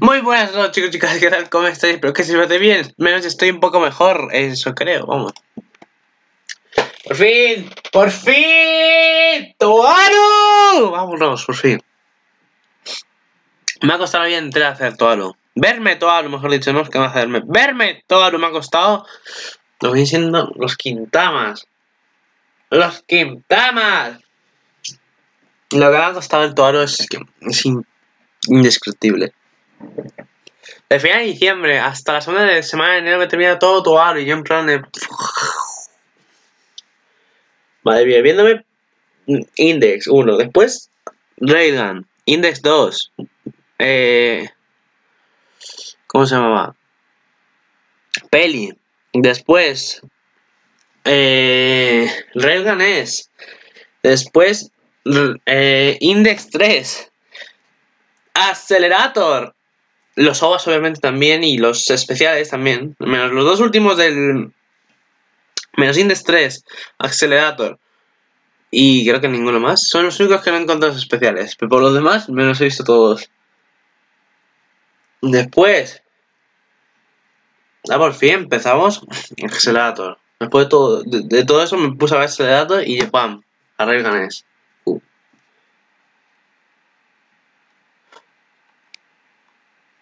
Muy buenas noches chicos y chicas, ¿qué tal? ¿Cómo estáis? Espero que se os vaya bien, menos estoy un poco mejor, eso creo, vamos. ¡Por fin! ¡Por fin! ¡Toaru! Vámonos, por fin. Me ha costado bien entrar a hacer Toaru. Verme Toaru, mejor dicho, no es que no hacerme. Verme Toaru me ha costado. Lo voy diciendo los Quintamas. ¡Los Quintamas! Lo que me ha costado el Toaru es indescriptible. De final de diciembre hasta la semana de enero me termina todo Toaru y yo en plan de... Madre mía, viéndome Index 1, después Railgun, Index 2, ¿cómo se llamaba? Peli, después Railgun S, después Index 3, Accelerator, los OVAs obviamente también y los especiales también, menos los dos últimos del... Menos Index 3, Accelerator y creo que ninguno más. Son los únicos que no he encontrado especiales. Pero por los demás me los he visto todos. Después. Ah, por fin empezamos. Accelerator. Después de todo eso me puse a ver Accelerator y ¡pam! A Railgun S.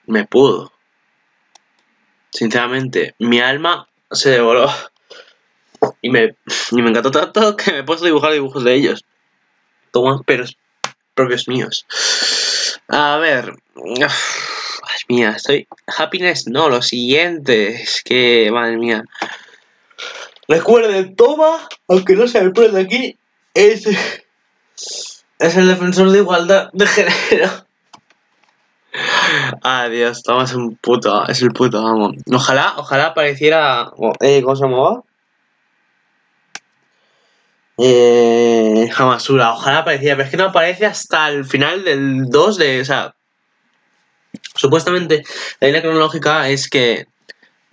Me pudo. Sinceramente, mi alma se devoró. Y me encantó tanto que me he puesto a dibujar dibujos de ellos. Como peros propios míos. A ver. Madre mía, estoy... Happiness, no, lo siguiente. Es que, madre mía. Recuerden, Toma, aunque no sea el pro de aquí, es el defensor de igualdad de género. Adiós, Toma es un puto, es el puto, vamos. Ojalá pareciera... ¿Cómo se llamaba? Hamasura, ojalá aparecía, pero es que no aparece hasta el final del 2 de... O sea, supuestamente la línea cronológica es que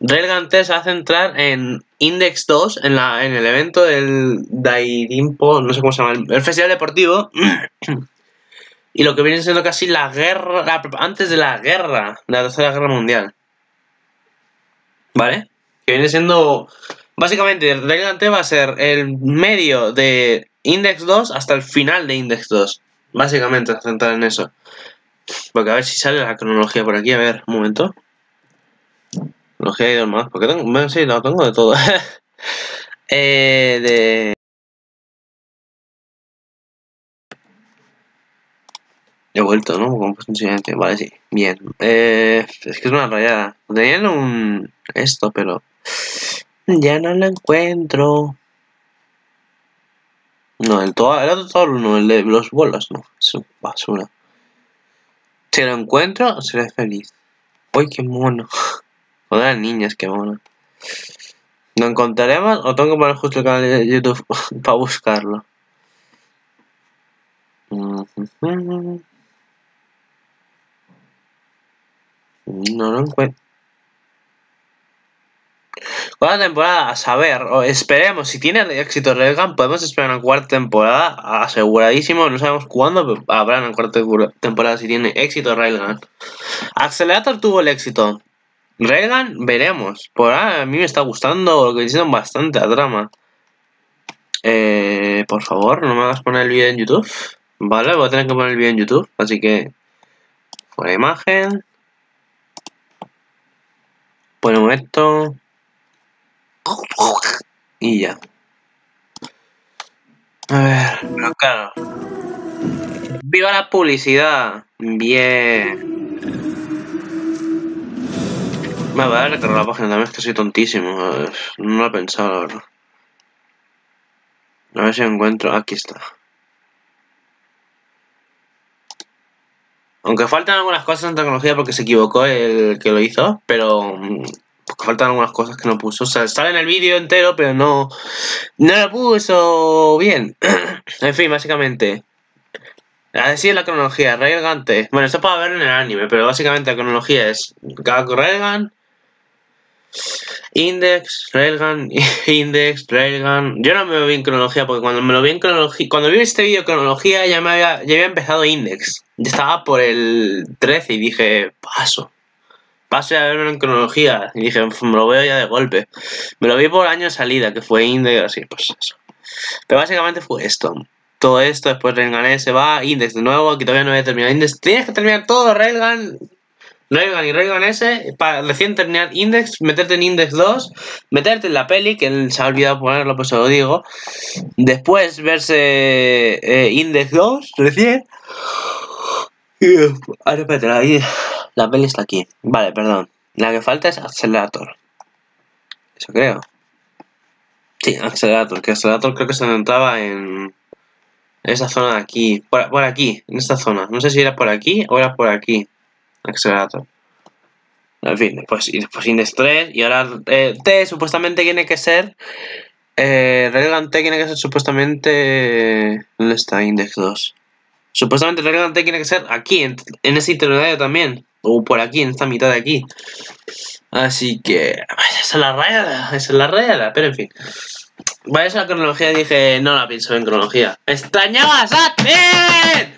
Railgun T se va a centrar en Index 2, en el evento del Dairimpo, no sé cómo se llama, el festival deportivo. Y lo que viene siendo casi la guerra, antes de la guerra, la tercera guerra mundial, ¿vale? Que viene siendo... Básicamente, Railgun T va a ser el medio de Index 2 hasta el final de Index 2. Básicamente, se va a centrar en eso. Porque a ver si sale la cronología por aquí. A ver, un momento. Cronología de dos más. Porque tengo... Bueno, sí, lo tengo de todo. He vuelto, ¿no? Como consiguiente. Vale, sí. Bien. Es que es una rayada. Tenían un... Esto, pero... Ya no la encuentro. No, el otro Toaru no, el de los bolas no. Es una basura. Si lo encuentro, seré feliz. Uy, qué mono. Joder, niñas, qué mono. ¿Lo encontraremos o tengo que poner justo el canal de YouTube para buscarlo? No lo encuentro. Cuarta temporada, a saber, esperemos, si tiene éxito Railgun, podemos esperar una cuarta temporada, aseguradísimo, no sabemos cuándo, pero habrá una cuarta temporada si tiene éxito Railgun. Accelerator tuvo el éxito, Railgun veremos, por ahora a mí me está gustando, lo que hicieron bastante la trama. Por favor, no me hagas poner el vídeo en YouTube, vale, voy a tener que poner el vídeo en YouTube, así que, por la imagen, ponemos esto. Y ya. A ver, pero claro. ¡Viva la publicidad! Bien. Me va a recargar la página también, es que soy tontísimo. No lo he pensado, la verdad. A ver si encuentro. Aquí está. Aunque faltan algunas cosas en tecnología porque se equivocó el que lo hizo, pero... Porque faltan algunas cosas que no puso. O sea, sale en el vídeo entero, pero no lo puso bien. En fin, básicamente. Así es la cronología. Railgun T. Bueno, esto para verlo en el anime, pero básicamente la cronología es Railgun. Index, Railgun, Index, Railgun. Yo no me lo vi en cronología porque cuando me lo vi en cronología, cuando vi este vídeo en cronología ya había empezado Index. Ya estaba por el 13 y dije, paso a verlo en cronología. Y dije, me lo veo ya de golpe. Me lo vi por año de salida, que fue Index, así pues eso. Pero básicamente fue esto. Todo esto, después Railgun S va, Index de nuevo, aquí todavía no había terminado Index. Tienes que terminar todo Railgun y Railgun S, para recién terminar Index, meterte en Index 2, meterte en la peli, que se ha olvidado ponerlo, pues se lo digo. Después verse Index 2, recién. Y ahora, espérate, la peli está aquí. Vale, perdón. La que falta es Accelerator. Eso creo. Sí, Accelerator, que Accelerator creo que se encontraba en esta zona de aquí. Por aquí, en esta zona. No sé si era por aquí o era por aquí. Accelerator. En fin, después Index 3 y ahora T supuestamente tiene que ser Railgun T tiene que ser supuestamente... ¿Dónde está Index 2? Supuestamente Railgun T tiene que ser aquí, en ese intermedio también. O por aquí, en esta mitad de aquí. Así que... Esa es la raya, pero en fin. Vaya, esa es la cronología y dije, no la pienso en cronología. ¡Extrañaba a Saten!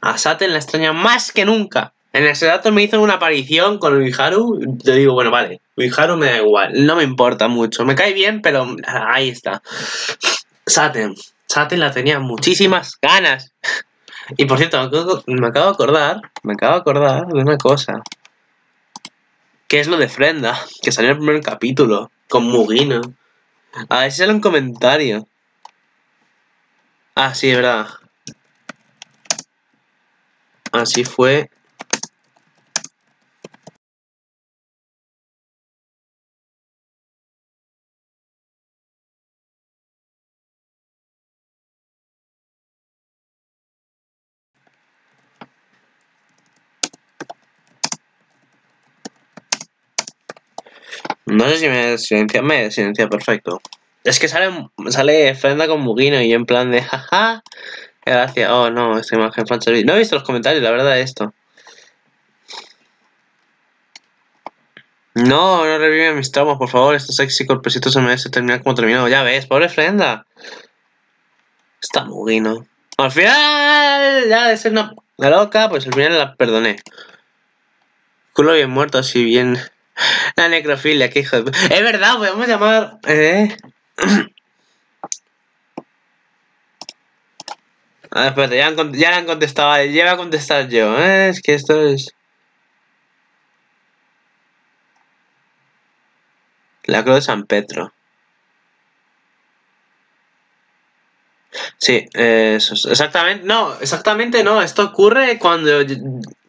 A Saten la extraña más que nunca. En ese dato me hizo una aparición con Uiharu. Yo digo, bueno, vale, Uiharu me da igual, no me importa mucho. Me cae bien, pero ahí está. Saten la tenía muchísimas ganas. Y por cierto, me acabo de acordar de una cosa. Que es lo de Frenda, que salió en el primer capítulo, con Mugino. A ver si sale un comentario. Ah, sí, es verdad. Así fue. No sé si me silencia perfecto. Es que sale Frenda con Mugino y yo en plan de jaja. Gracias. Oh, no, esta imagen fanservice. No he visto los comentarios, la verdad, esto. No reviven mis traumas, por favor. Estos sexy corpecitos MS terminan como terminado. Ya ves, pobre Frenda. Está Mugino. Al final, ya de ser una loca, pues al final la perdoné. Culo bien muerto, así bien. La necrofilia, que hijo de... Es verdad, podemos llamar... Ah, espérate, ya la han contestado, vale, ya voy a contestar yo, es que esto es... La cruz de San Pietro. Sí, eso es, exactamente no, esto ocurre cuando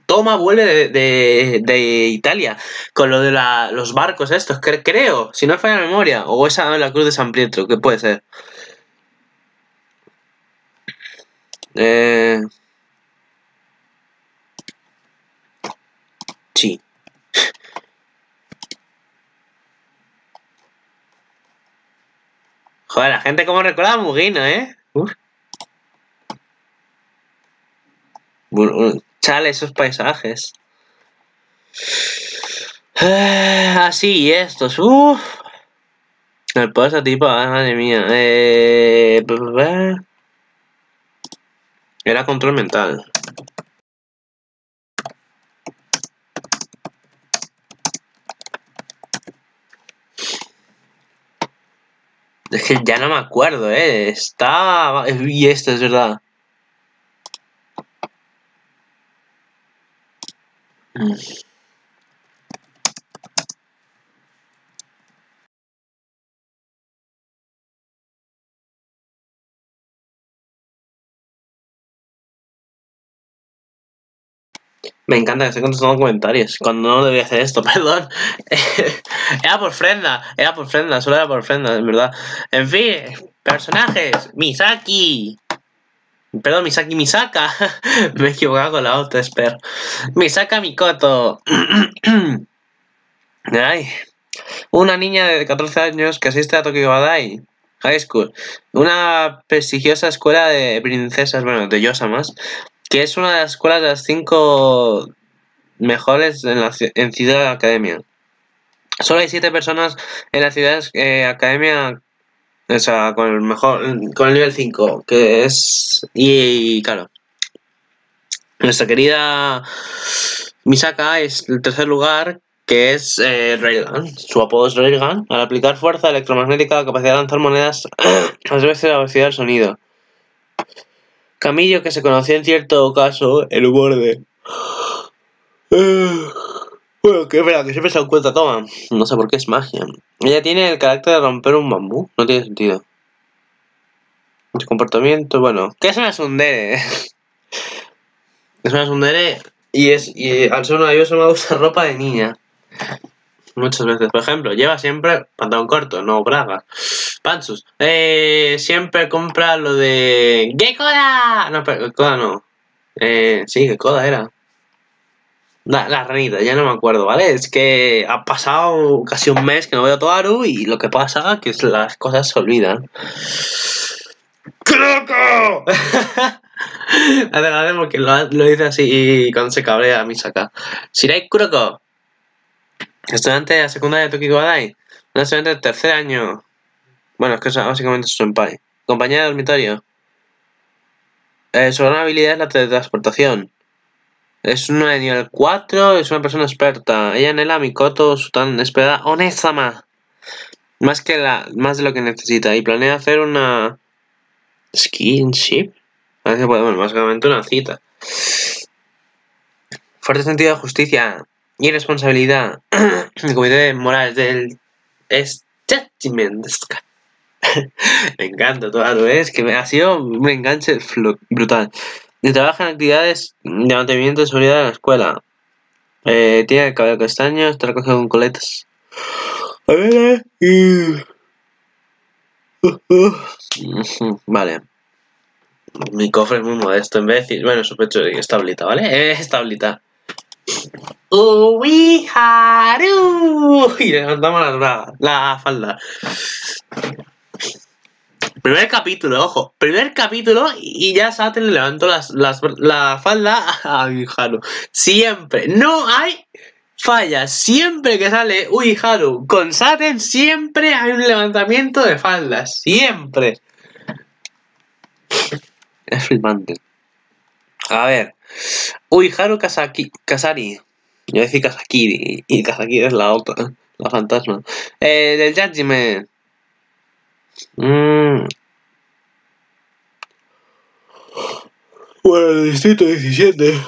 Touma vuelve de Italia, con lo de los barcos estos, creo, si no falla la memoria, o esa la cruz de San Pietro, que puede ser. Sí. Joder, la gente como recuerda a Mugino, Chale, esos paisajes. Así, estos. El paso tipo, madre mía. Era control mental. Es que ya no me acuerdo, Está... Y esto es verdad. Me encanta que esté contestando comentarios, cuando no debía hacer esto, perdón. Era por Frenda, solo era por Frenda, en verdad. En fin, personajes, Misaki. Perdón, Misaka. Me he equivocado con la otra, espero. Misaka Mikoto. Ay. Una niña de 14 años que asiste a Tokiwadai High School. Una prestigiosa escuela de princesas, bueno, de yosamas. Que es una de las escuelas de las 5 mejores en Ciudad de la Academia. Solo hay 7 personas en la ciudad academia, o sea, con el mejor, con el nivel 5, que es... Y claro, nuestra querida Misaka es el tercer lugar, que es Railgun. Su apodo es Railgun. Al aplicar fuerza electromagnética, capacidad de lanzar monedas a 2 veces la velocidad del sonido. Kamijo, que se conocía en cierto caso el humor de... Bueno, que es verdad, que siempre se encuentra Toma. No sé por qué es magia. Ella tiene el carácter de romper un bambú. No tiene sentido. Su comportamiento, bueno. ¿Qué es una tsundere? Es una tsundere y al ser una de ellos me usa ropa de niña. Muchas veces. Por ejemplo, lleva siempre pantalón corto, no bragas. Pantsus. Siempre compra lo de... ¡Gekoda! No, pero Gekoda no. Sí, Gekoda era. La ranita, ya no me acuerdo, ¿vale? Es que ha pasado casi un mes que no veo a Toaru y lo que pasa es que las cosas se olvidan. ¡Kuroko! Además, porque lo dice así y cuando se cabrea Misaka. Shirai Kuroko, estudiante de la secundaria de Tokiwadai, una estudiante del tercer año. Bueno, es que básicamente es su senpai. Compañera de dormitorio. Su gran habilidad es la teletransportación. Es una de nivel 4, es una persona experta. Ella anhela a Mikoto, su tan esperada Onesama. Más de lo que necesita. Y planea hacer una... skinship. Parece, bueno, básicamente una cita. Fuerte sentido de justicia y responsabilidad. El comité de morales del... es Judgment. Me encanta todo, es que ha sido un enganche brutal. Y trabaja en actividades de mantenimiento de seguridad de la escuela. Tiene el cabello castaño, está recogido con coletas. Vale. Mi cofre es muy modesto. En vez de decir, bueno, su pecho es tablita, ¿vale? Es tablita. Uiharu. Y levantamos la falda. Primer capítulo, ojo. Primer capítulo y ya Saten le levantó la falda a Uiharu. Siempre. No hay fallas. Siempre que sale Uiharu con Saten, siempre hay un levantamiento de faldas. Siempre. Es flipante. A ver. Uiharu Kazari. Yo decía Kazakiri. Y Kazakiri es la otra. La fantasma. Del Yajimen. Bueno, el distrito 17.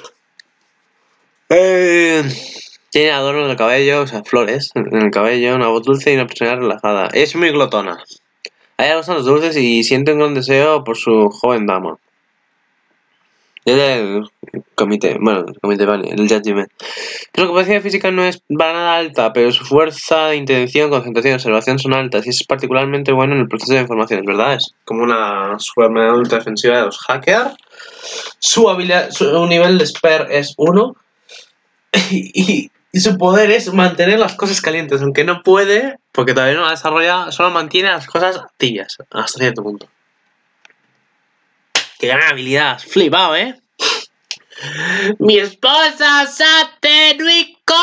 Tiene adorno en el cabello, o sea, flores en el cabello, una voz dulce y una persona relajada. Es muy glotona. A ella le gustan los dulces y siente un gran deseo por su joven dama. Es del comité, bueno, el comité, vale, el Judgment. Su capacidad física no es para nada alta, pero su fuerza de intención, concentración y observación son altas y es particularmente bueno en el proceso de información, ¿verdad? Es como una ultra defensiva de los hackers. Su habilidad, su nivel de esper es 1 y su poder es mantener las cosas calientes, aunque no puede, porque todavía no la desarrolla, solo mantiene las cosas tibias hasta cierto punto. ¡Qué gran habilidad! ¡Flipado, eh! ¡Mi esposa Saten Ruiko!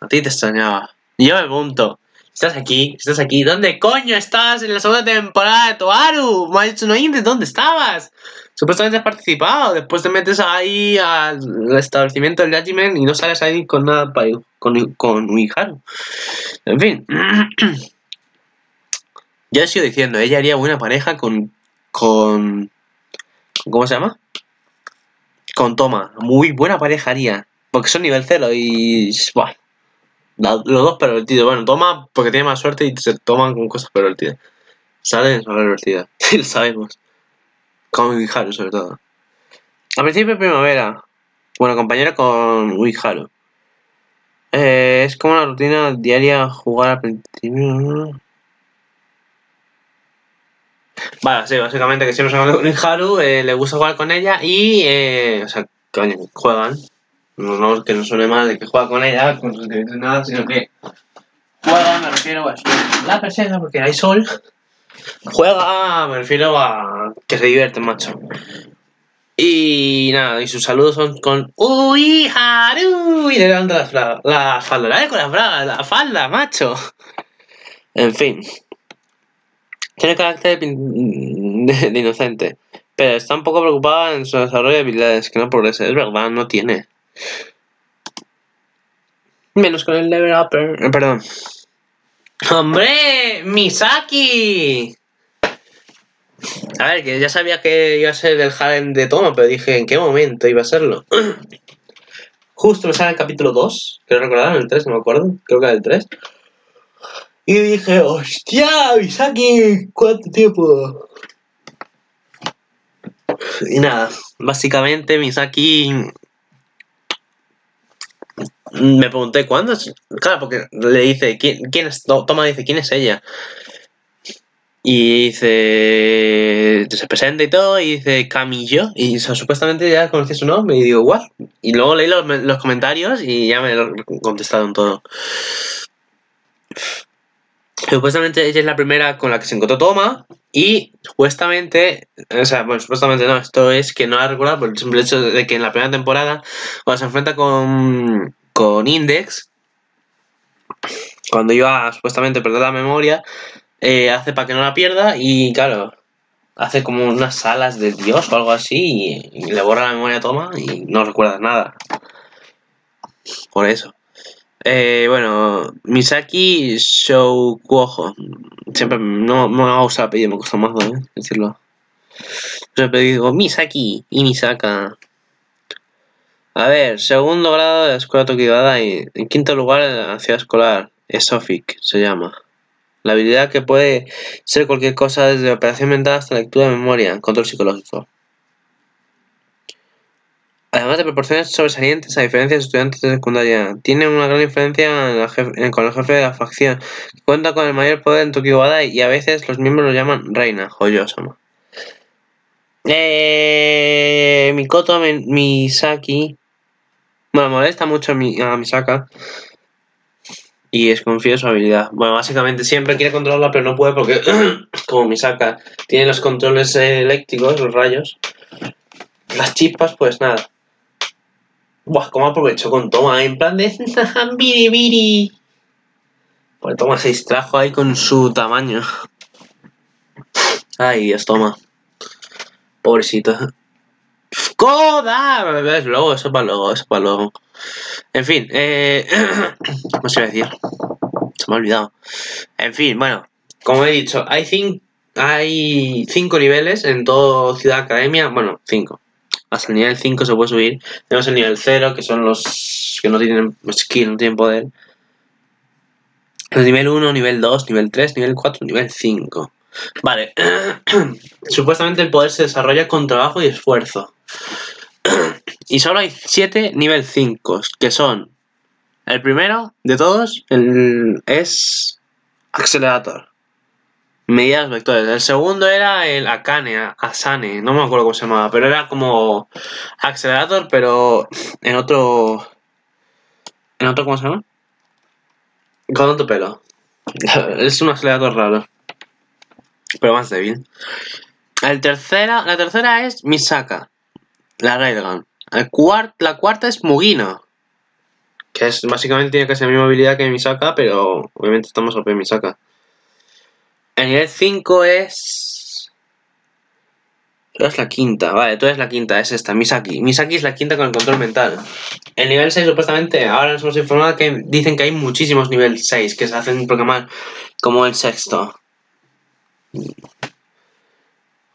A ti te extrañaba. Y yo me pregunto, ¿estás aquí? ¿Estás aquí? ¿Dónde coño estás en la segunda temporada de Toaru? Maitsuno Index, ¿dónde estabas? Supuestamente has participado. Después te metes ahí al establecimiento del Yajimen y no sales ahí con nada para ir con Uiharu. En fin. Yo sigo diciendo, ella haría buena pareja con... ¿Cómo se llama? Con Toma. Muy buena pareja haría. Porque son nivel 0 y... Buah, los dos pervertidos. Bueno, Toma porque tiene más suerte y se toman con cosas pervertidas. Salen son pervertidas. Lo sabemos. Con Uiharu, sobre todo. Al principio de primavera. Bueno, compañero con Uiharu. Es como una rutina diaria jugar al principio... Vale, sí, básicamente que siempre se juega con Uiharu, le gusta jugar con ella y, o sea, coño, juegan. No que no suene mal de que juega con ella, con sus sentimientos ni nada, sino que juegan, me refiero a la persona porque hay sol. Juega, me refiero a que se divierten, macho. Y nada, y sus saludos son con Uiharu y le levanta la falda, la con las bragas, la falda, macho. En fin, tiene carácter de inocente, pero está un poco preocupada en su desarrollo de habilidades, que no progrese. Es verdad, no tiene. Menos con el Level Upper, perdón. ¡Hombre! ¡Misaki! A ver, que ya sabía que iba a ser el harem de Touma, pero dije, ¿en qué momento iba a serlo? Justo me sale el capítulo 2, creo recordar, el 3, no me acuerdo, creo que era el 3. Y dije, ¡hostia, Misaki! ¿Cuánto tiempo? Y nada, básicamente Misaki... Me pregunté, ¿cuándo es? Claro, porque le dice, ¿quién es? Touma dice, ¿quién es ella? Y dice, se presenta y todo, y dice, Kamijo. Y supuestamente ya conocí su nombre, y digo, ¿what? Y luego leí los comentarios y ya me lo contestaron todo. Supuestamente ella es la primera con la que se encontró Touma, y supuestamente, o sea, bueno, supuestamente no, esto es que no la recuerdo por el simple hecho de que en la primera temporada, cuando se enfrenta con Index, cuando iba supuestamente a perder la memoria, hace para que no la pierda y claro, hace como unas salas de Dios o algo así y le borra la memoria a Touma y no recuerda nada. Por eso. Bueno, Misaki Shokuhou. Siempre no me gusta el apellido, me cuesta más decirlo. Siempre digo Misaki y Misaka. A ver, segundo grado de la escuela Tokiwadai. En quinto lugar en la ciudad escolar. Esophic se llama. La habilidad que puede ser cualquier cosa, desde operación mental hasta lectura de memoria, control psicológico. Además de proporciones sobresalientes a diferencia de sus estudiantes de secundaria, tiene una gran influencia con el jefe de la facción, que cuenta con el mayor poder en Tokiwadai y a veces los miembros lo llaman reina, Joyosama. Mikoto Misaki. Bueno, molesta mucho a Misaka. Y desconfía de su habilidad. Bueno, básicamente siempre quiere controlarla, pero no puede porque, como Misaka tiene los controles eléctricos, los rayos, las chispas, pues nada. Buah, cómo aprovechó con Touma, en plan de... biribiri. Pues Touma se distrajo ahí con su tamaño. Ay, Dios, Touma. Pobrecito. ¡Coda! ¿Ves? Luego, eso para luego, eso para luego. En fin, ¿cómo se iba a decir? Se me ha olvidado. En fin, bueno, como he dicho, hay 5 niveles en toda Ciudad Academia. Bueno, 5. Hasta el nivel 5 se puede subir. Tenemos el nivel 0, que son los que no tienen skill, no tienen poder. El nivel 1, nivel 2, nivel 3, nivel 4, nivel 5. Vale. Supuestamente el poder se desarrolla con trabajo y esfuerzo. Y solo hay 7 nivel 5, que son... El primero de todos es Accelerator. Medidas vectores. El segundo era el Asane, no me acuerdo cómo se llamaba, pero era como Accelerator, pero en otro... ¿Cómo se llama? Con otro pelo. Es un acelerador raro, pero más débil. La tercera es Misaka, la Railgun. La cuarta es Mugino, que es básicamente tiene casi la misma habilidad que Misaka, pero obviamente estamos OP Misaka. El nivel 5 es... Tú eres la quinta, vale, tú eres la quinta, es esta, Misaki. Misaki es la quinta con el control mental. El nivel 6 supuestamente, ahora nos hemos informado que dicen que hay muchísimos nivel 6 que se hacen programar como el sexto.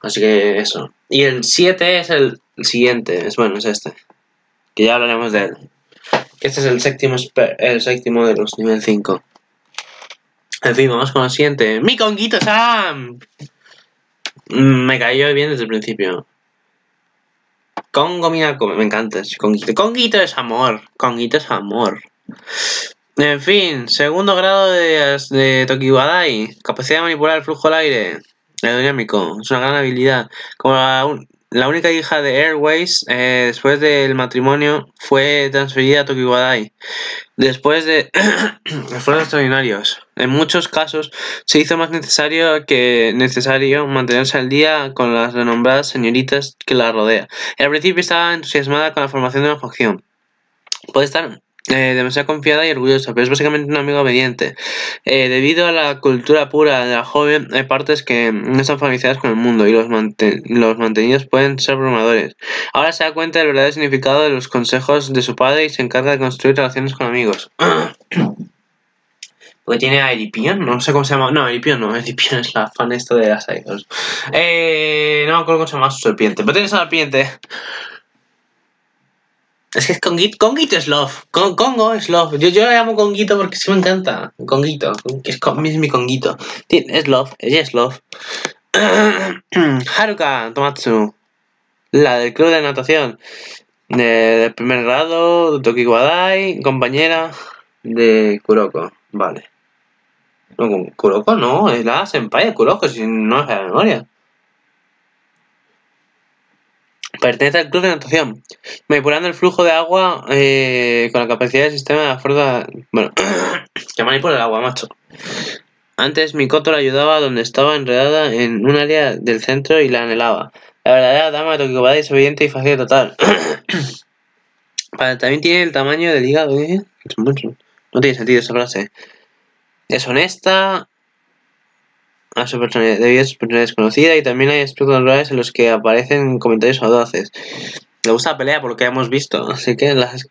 Así que eso. Y el 7 es el siguiente. Bueno, es este, que ya hablaremos de él. Este es el séptimo de los nivel 5. En fin, vamos con el siguiente. ¡Mi Konguito Sam! Me cayó bien desde el principio. Kongo, mira, me encanta. Konguito es amor. Konguito es amor. En fin, segundo grado de Tokiwadai. Capacidad de manipular el flujo del aire aerodinámico. Es una gran habilidad. Como la La única hija de Airways, después del matrimonio, fue transferida a Tokiwadai. Después de esfuerzos extraordinarios, en muchos casos se hizo más necesario que necesario mantenerse al día con las renombradas señoritas que la rodean. Al principio estaba entusiasmada con la formación de una facción. Puede estar demasiado confiada y orgullosa, pero es básicamente un amigo obediente. Debido a la cultura pura de la joven, hay partes que no están familiarizadas con el mundo y los mantenidos pueden ser abrumadores. Ahora se da cuenta del verdadero significado de los consejos de su padre y se encarga de construir relaciones con amigos. Porque tiene a Eripion, no sé cómo se llama. No, Eripion no, Eripion es la fan esta de las idols. No me acuerdo cómo se llama su serpiente, pero tiene esa serpiente. Es que es Konguito, Konguito es love, Kongo es love, yo la llamo Konguito porque sí me encanta, Konguito, es mi Konguito, es love, ella es love. Haruka Tomatsu, la del club de natación, del primer grado, Tokiwadai, compañera de Kuroko, vale. No, Kuroko no, es la senpai de Kuroko, si no es la memoria. Pertenece al club de natación, manipulando el flujo de agua con la capacidad del sistema de la fuerza. Bueno, que manipula el agua, macho. Antes Mikoto la ayudaba donde estaba enredada en un área del centro y la anhelaba. La verdadera dama de Tokiwadai es obediente y fácil de tratar. También tiene el tamaño del hígado, ¿eh? No tiene sentido esa frase. Es honesta. A su personalidad, debido a su personalidad desconocida, y también hay aspectos naturales en los que aparecen comentarios audaces. Le gusta la pelea por lo que hemos visto, así que las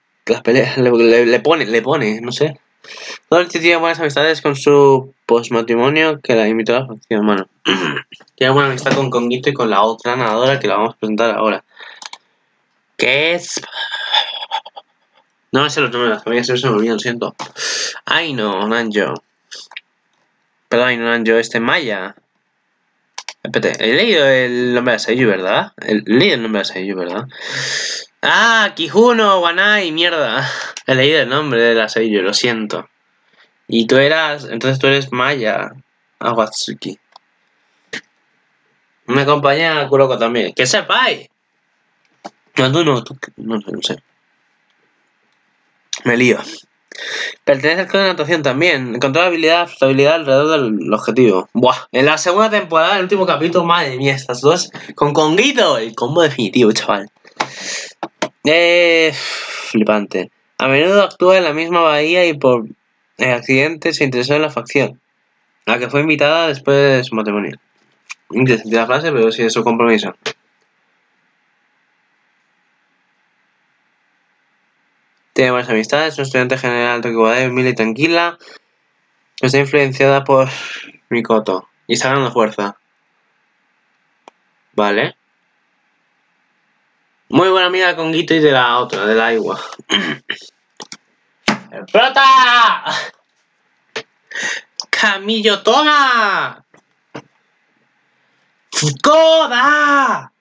peleas le pone, no sé. Todo el tío tiene buenas amistades con su postmatrimonio que la invitó a la facción, bueno. Tiene buena amistad con Konguito y con la otra nadadora que la vamos a presentar ahora. ¿Qué es? No me sé los números, a mí se me olvidó, lo siento. Ay no, Nanjo. Perdón, no, yo este Maaya. Espérate, he leído el nombre de Seiyu, ¿verdad? ¡Ah! Kijuno, Wanai, mierda. He leído el nombre de la Seiyu, lo siento. Y tú eras... Entonces tú eres Maaya Awatsuki. Me acompaña a Kuroko también. ¡Que sepáis! No, tú no, no sé. Me lío. Pertenece al club de natación también. Controla la habilidad, flotabilidad alrededor del objetivo. Buah, en la segunda temporada, en el último capítulo, madre mía, estas dos con Konguito, el combo definitivo, chaval. Flipante. A menudo actúa en la misma bahía y por accidente se interesó en la facción a la que fue invitada después de su matrimonio. Interesante la frase, pero sí es su compromiso. Tiene buenas amistades, es un estudiante general de Tokiwadai, humilde y tranquila. Está influenciada por Mikoto. Y está ganando fuerza. Vale. Muy buena amiga de Konguito y de la otra, de la Iwa. ¡Prota! ¡Kamijo Touma! ¡Gekoda!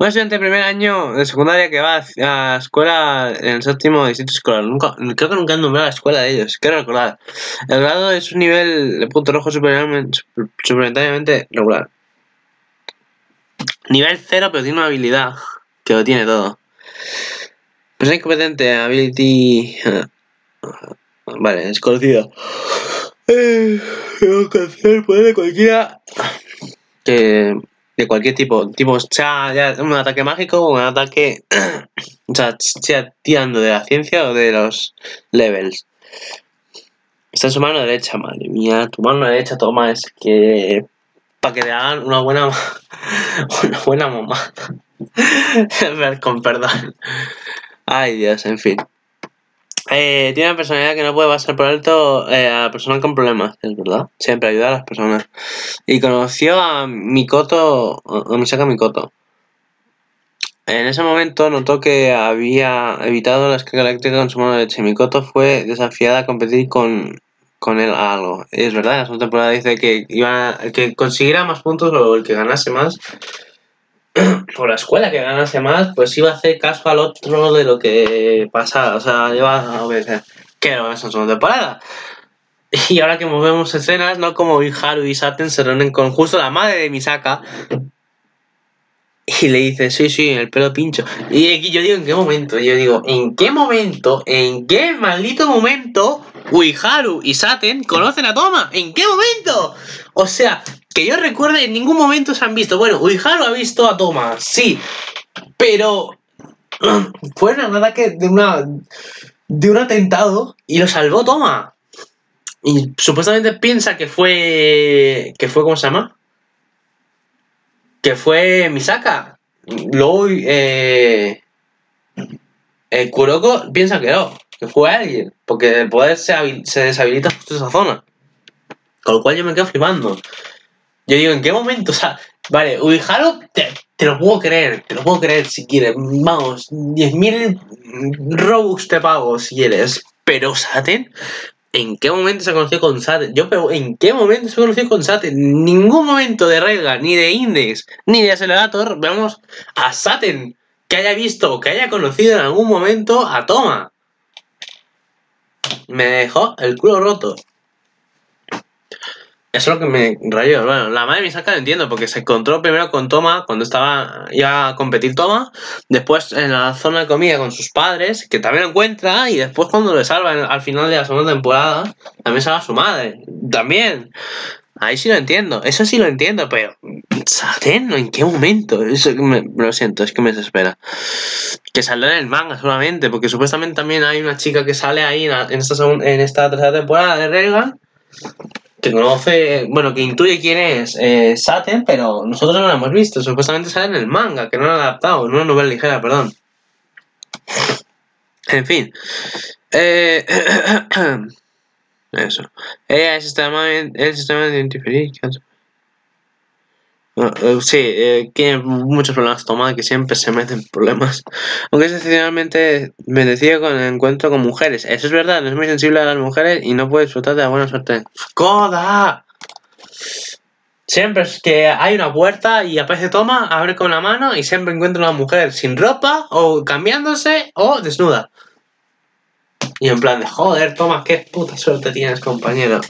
Un estudiante de primer año de secundaria que va a escuela en el séptimo distrito escolar. Creo que nunca han nombrado la escuela de ellos, quiero recordar. El grado es un nivel de punto rojo suplementariamente regular. Nivel 0, pero tiene una habilidad que lo tiene todo. Persona incompetente, ability... Vale, es conocida. Puede cualquiera... Que... De cualquier tipo ya un ataque mágico o un ataque chateando de la ciencia o de los levels. Está en su mano derecha, madre mía, tu mano derecha toma, es que para que le hagan una buena mamá. Con perdón. Ay Dios, en fin. Tiene una personalidad que no puede pasar por alto a personas con problemas, es verdad. Siempre ayuda a las personas. Y conoció a Mikoto, a Misaka Mikoto. En ese momento notó que había evitado la escala eléctrica con su mano derecha. Mikoto fue desafiada a competir con él a algo. Es verdad, en la segunda temporada dice que el que consiguiera más puntos o el que ganase más por la escuela que ganase más, pues iba a hacer caso al otro de lo que pasaba, o sea, iba a obedecer. Que no, eso es una temporada. Y ahora que movemos escenas, ¿no? Como Uiharu y Saten se reúnen con justo la madre de Misaka Y le dice, sí, el pelo pincho. Y aquí yo digo, ¿en qué momento? Yo digo, ¿en qué momento? ¿En qué maldito momento Uiharu y Saten conocen a Touma? ¿En qué momento? O sea, que yo recuerde, en ningún momento se han visto. Bueno, Uiharu ha visto a Touma, sí. Pero fue una ataque de un atentado y lo salvó Touma. Y supuestamente piensa que fue... ¿cómo se llama? Que fue Misaka. Luego Kuroko piensa que no, que fue alguien, porque el poder se deshabilita justo esa zona. Con lo cual yo me quedo flipando. Yo digo, ¿en qué momento? O sea, vale, Uiharu, te lo puedo creer, si quieres. Vamos, 10.000 Robux te pago si quieres. Pero Saten, ¿en qué momento se conoció con Saten? ¿En qué momento se conoció con Saten? Ningún momento de Railgun, ni de Index, ni de Accelerator, vemos a Saten que haya visto o que haya conocido en algún momento a Touma. Me dejó el culo roto. Eso es lo que me rayó. Bueno, la madre Misaka lo entiendo, porque se encontró primero con Touma cuando estaba ya a competir Touma. Después en la zona de comida con sus padres, que también lo encuentra. Y después cuando le salvan al final de la segunda temporada, también salva a su madre. También. Ahí sí lo entiendo. Eso sí lo entiendo, pero... ¿Saten? ¿En qué momento? Eso lo siento, es que me desespera. Que salió en el manga solamente, porque supuestamente también hay una chica que sale ahí en esta tercera temporada de Railgun, que conoce, bueno, que intuye quién es Saten, pero nosotros no la hemos visto. Supuestamente sale en el manga, que no lo han adaptado, en una novela ligera, perdón. En fin. Eso. Ella es extremadamente identificada. Sí, tiene muchos problemas Touma, que siempre se meten en problemas. Aunque es excepcionalmente bendecido con el encuentro con mujeres. Eso es verdad, no es muy sensible a las mujeres y no puede disfrutar de la buena suerte. ¡Coda! Siempre es que hay una puerta y aparece Touma, abre con la mano y siempre encuentra una mujer sin ropa, o cambiándose, o desnuda. Y en plan de, joder, Touma, qué puta suerte tienes, compañero.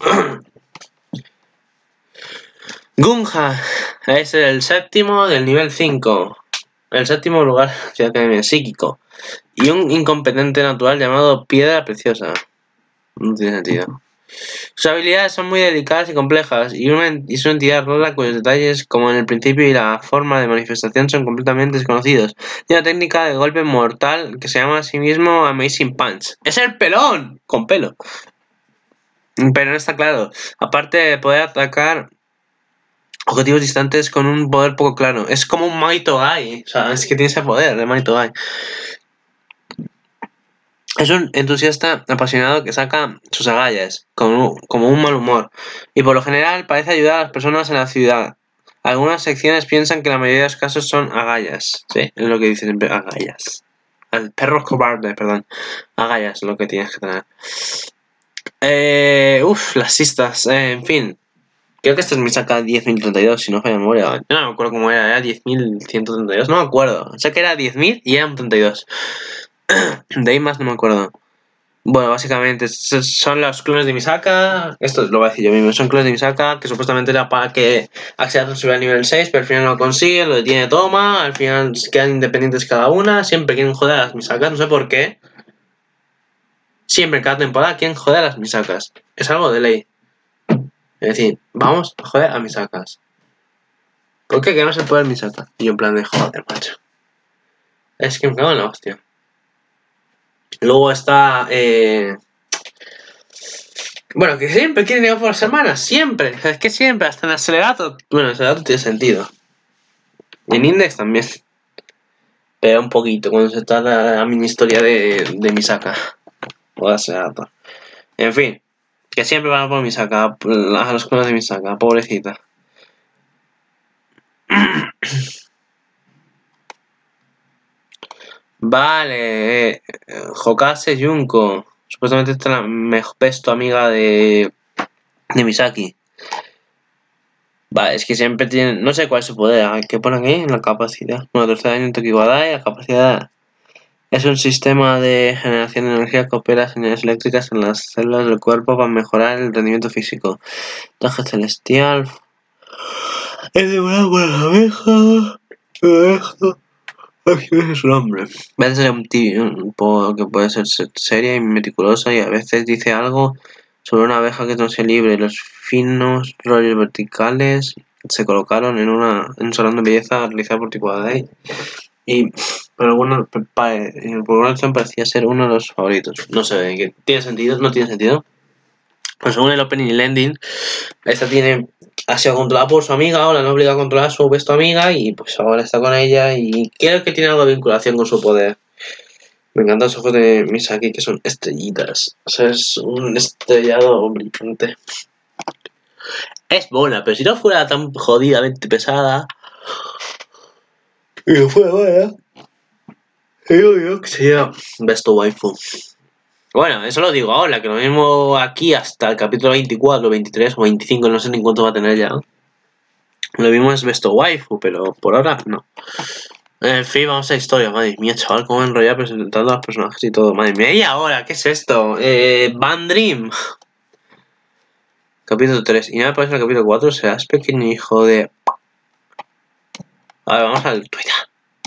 Gunja es el séptimo del nivel 5, el séptimo lugar de academia, psíquico, y un incompetente natural llamado Piedra Preciosa. No tiene sentido. Sus habilidades son muy delicadas y complejas, y su entidad rara cuyos detalles, como en el principio y la forma de manifestación, son completamente desconocidos. Tiene una técnica de golpe mortal que se llama a sí mismo Amazing Punch. ¡Es el pelón! Con pelo. Pero no está claro. Aparte de poder atacar objetivos distantes con un poder poco claro. Es como un Maito Gai. O sea, es que tiene ese poder de Maito Gai. Es un entusiasta apasionado que saca sus agallas, como un mal humor. Y por lo general parece ayudar a las personas en la ciudad. Algunas secciones piensan que la mayoría de los casos son agallas. Sí, es lo que dicen siempre, agallas. Al perro cobarde, perdón. Agallas es lo que tienes que tener. Las cistas, en fin. Creo que esto es Misaka 10032, si no falla memoria. Yo no me acuerdo cómo era, era 10.132, no me acuerdo. O sea que era 10.000 y eran 32. De ahí más no me acuerdo. Bueno, básicamente son los clones de Misaka. Esto lo voy a decir yo mismo. Son clones de Misaka, que supuestamente era para que Accelerator subiera al nivel 6, pero al final no lo consiguen, lo detiene Touma. Al final quedan independientes cada una. Siempre quieren joder a las Misakas, no sé por qué. Siempre en cada temporada quieren joder a las Misakas. Es algo de ley. Es decir, vamos a joder a Misakas. ¿Por qué que no se puede Misaka? Y yo en plan de, joder, macho. Es que me cago en la hostia. Luego está... Bueno, que siempre quieren llegar por las hermanas. Siempre. Es que siempre. Hasta en Accelerator. Bueno, en Accelerator tiene sentido. En Index también. Pero un poquito. Cuando se trata la mini historia de Misaka. O de Accelerator. En fin. Que siempre van por Misaka, a los clones de Misaka, pobrecita. Vale, Jokase Junko. Supuestamente esta es la mejor pesto amiga de Misaki. Vale, es que siempre tienen... No sé cuál es su poder. ¿Qué ponen aquí? La capacidad. Bueno, tercer año en Tokiwadai, la capacidad... Es un sistema de generación de energía que opera señales eléctricas en las células del cuerpo para mejorar el rendimiento físico. Traje celestial. Es devorado por las abejas. Aquí es su nombre. A veces es un tipo que puede ser seria y meticulosa, y a veces dice algo sobre una abeja que no se libre. Los finos rollos verticales se colocaron en un salón de belleza realizado por Tokiwadai, y por alguna razón parecía ser uno de los favoritos. No sé, ¿qué? ¿Tiene sentido? ¿No tiene sentido? Pues según el opening y el ending, esta ha sido controlada por su amiga, ahora no obliga a controlar a su besta amiga, y pues ahora está con ella y creo que tiene algo de vinculación con su poder. Me encantan los ojos de Misaki, que son estrellitas. O sea, es un estrellado brillante. Es buena, pero si no fuera tan jodidamente pesada... Y no fuera buena... Yo que sería best waifu. Bueno, eso lo digo ahora, que lo mismo aquí hasta el capítulo 24, 23 o 25, no sé ni cuánto va a tener ya. Lo mismo es Besto Waifu, pero por ahora no. En fin, vamos a la historia, madre mía, chaval, cómo enrollar presentando a los personajes y todo, madre mía. ¿Y ahora qué es esto? Van Dream. Capítulo 3, y nada, parece el capítulo 4, serás pequeño hijo de... A ver, vamos al Twitter.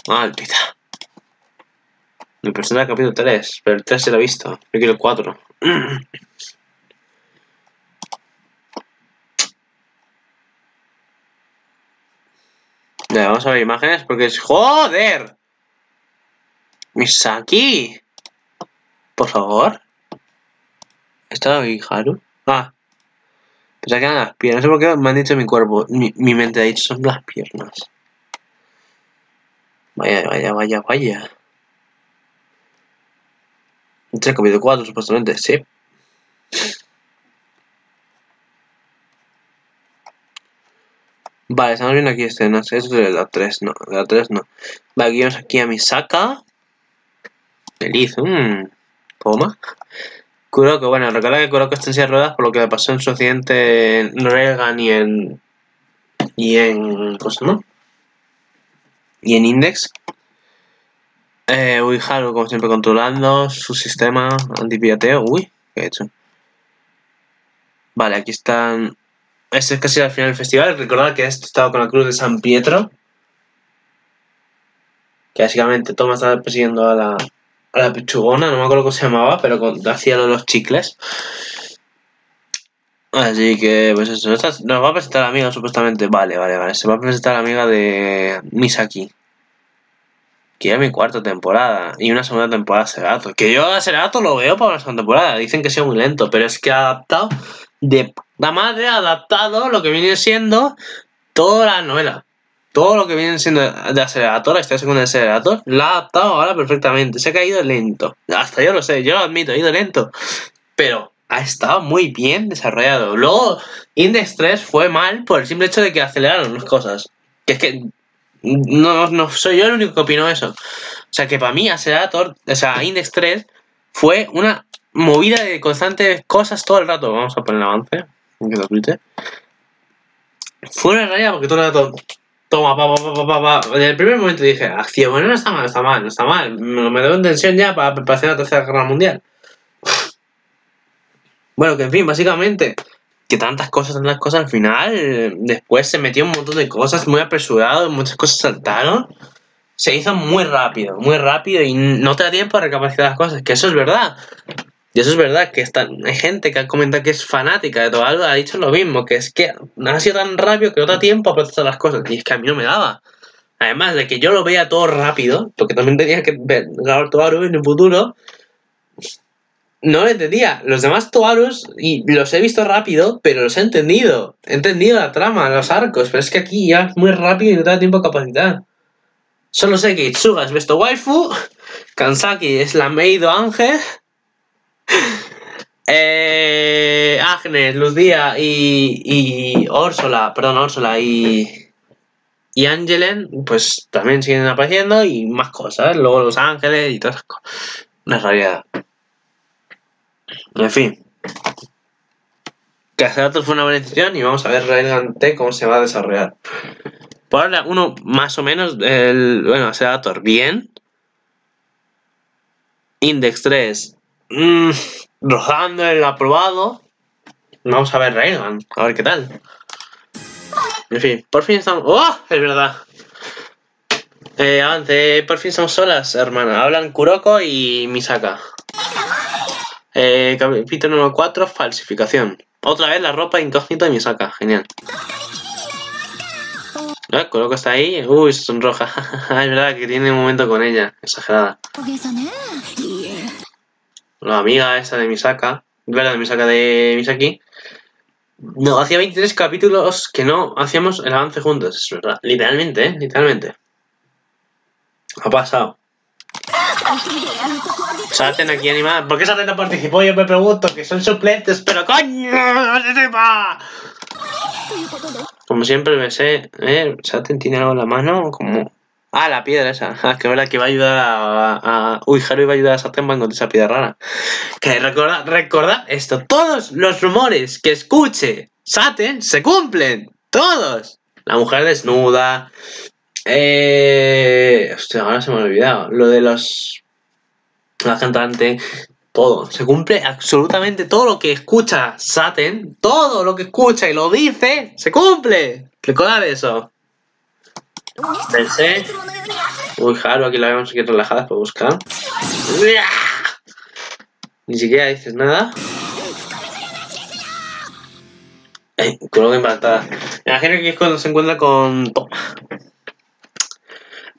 Vamos al Twitter. Me presenta el capítulo 3, pero el 3 se lo he visto. Yo quiero el 4. Ya, vamos a ver imágenes porque es... ¡Joder! ¡Misaki! Por favor. ¿Está Uiharu? Ah. Pensaba que eran las piernas. No sé por qué me han dicho mi cuerpo. Mi mente ha dicho son las piernas. Vaya, vaya, vaya, vaya. Entre el capítulo 4, supuestamente, sí. Vale, estamos viendo aquí escenas. Esto es de la 3, no. De la 3, no. Vale, aquí vemos aquí a Misaka. Feliz. Toma. Kuroko, bueno, recuerda que Kuroko está en silla de ruedas por lo que le pasó en su accidente en Railgun y en... ¿Cosa, no? Y en Index. Uiharu, como siempre, controlando su sistema antipirateo. Uy, ¿qué he hecho? Vale, aquí están... Este es casi al final del festival. Recordad que esto estaba con la cruz de San Pietro. Que básicamente Toma estaba persiguiendo a la pechugona. No me acuerdo cómo se llamaba, pero hacía los chicles. Así que, pues eso. Nos va a presentar la amiga, supuestamente. Vale, vale, vale. Se va a presentar la amiga de Misaki. Que era mi cuarta temporada y una segunda temporada Serato. Que yo a Serato lo veo para una segunda temporada. Dicen que ha sido muy lento, pero es que ha adaptado de la madre, ha adaptado lo que viene siendo toda la novela. Todo lo que viene siendo de Accelerator, la historia segunda de Accelerator, la ha adaptado ahora perfectamente. Se ha caído lento. Hasta yo lo sé, yo lo admito, ha ido lento. Pero ha estado muy bien desarrollado. Luego, Index 3 fue mal por el simple hecho de que aceleraron las cosas. Que es que... No soy yo el único que opino eso. O sea, que para mí Accelerator, o sea, Index 3 fue una movida de constantes cosas todo el rato. Vamos a poner el avance, que lo tuite. Fue una raya porque todo el rato... Toma, pa. En el primer momento dije, acción, bueno, no está mal, no está mal. Me doy en tensión ya para preparación a la Tercera Guerra Mundial. Bueno, que en fin, básicamente... Que tantas cosas al final, después se metió un montón de cosas muy apresurado, muchas cosas saltaron. Se hizo muy rápido y no te da tiempo a recapacitar las cosas, que eso es verdad. Y eso es verdad, que hay gente que ha comentado que es fanática de Toaru, ha dicho lo mismo, que es que ha sido tan rápido que no te da tiempo a procesar las cosas, y es que a mí no me daba. Además de que yo lo veía todo rápido, porque también tenía que grabar Toaru en el futuro... No lo entendía. Los demás Toarus, y los he visto rápido, pero los he entendido. He entendido la trama, los arcos, pero es que aquí ya es muy rápido y no te da tiempo a capacitar. Solo sé que Itsuga es Besto Waifu, Kanzaki es la Maito Ángel, Agnes, Lucía y Orsola, perdón, Orsola y Angelen, pues también siguen apareciendo y más cosas. Luego los ángeles y todas esas cosas. Una realidad. En fin, Accelerator fue una buena decisión y vamos a ver Railgun T cómo se va a desarrollar. Por ahora, uno más o menos, bueno, Accelerator bien. Index 3, rozando el aprobado. Vamos a ver Railgun, a ver qué tal. En fin, por fin estamos... ¡Oh! Es verdad. Por fin son solas, hermana. Hablan Kuroko y Misaka. Capítulo 1.4, falsificación. Otra vez la ropa incógnita de Misaka. Genial. Kuroko está ahí. Uy, sonroja. Es verdad que tiene un momento con ella. Exagerada. La amiga esa de Misaka. ¿Verdad? De Misaka, de Misaki. No, hacía 23 capítulos que no hacíamos el avance juntos. Es verdad. Literalmente, ¿eh? Literalmente. Ha pasado. Saten aquí animada. ¿Por qué Saten no participó? Yo me pregunto, que son suplentes, pero coño, no se sepa. Como siempre me sé, Saten tiene algo en la mano, como... Ah, la piedra esa. Ah, que verdad que va a ayudar a... Uiharu iba a ayudar a Saten cuando esa piedra rara. Que recordad esto, todos los rumores que escuche Saten se cumplen. Todos. La mujer desnuda. Hostia, ahora se me ha olvidado. Lo de los... La cantante. Todo. Se cumple absolutamente todo lo que escucha Saten. Todo lo que escucha y lo dice, se cumple. Recordad eso. Pensé. Uiharu, aquí la vemos aquí relajadas para buscar. Ni siquiera dices nada. Creo que impactada. Me imagino que es cuando se encuentra con Toma.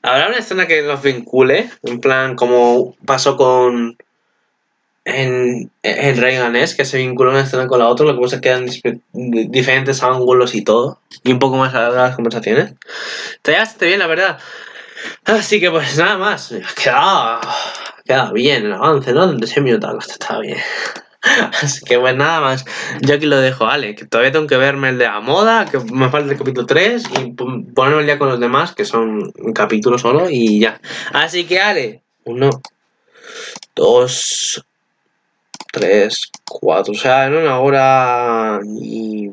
¿Habrá una escena que los vincule? En plan, como pasó con... En Railgun S, que se vinculó una escena con la otra, lo que pasa es que quedan diferentes ángulos y todo. Y un poco más alargadas las conversaciones. Te llevaste bien, la verdad. Así que pues nada más. Queda bien el avance, ¿no? De 6 minutos, está bien. Así que pues nada más. Yo aquí lo dejo, vale, que todavía tengo que verme el de la moda, que me falta el capítulo 3 y ponerme el día con los demás, que son un capítulo solo y ya. Así que vale, 1, 2, 3, 4, o sea, en una hora y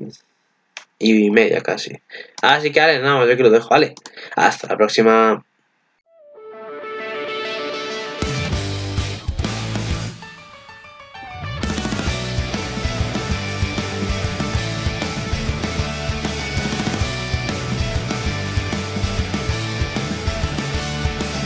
media casi. Así que vale, nada más, yo aquí lo dejo, vale. Hasta la próxima.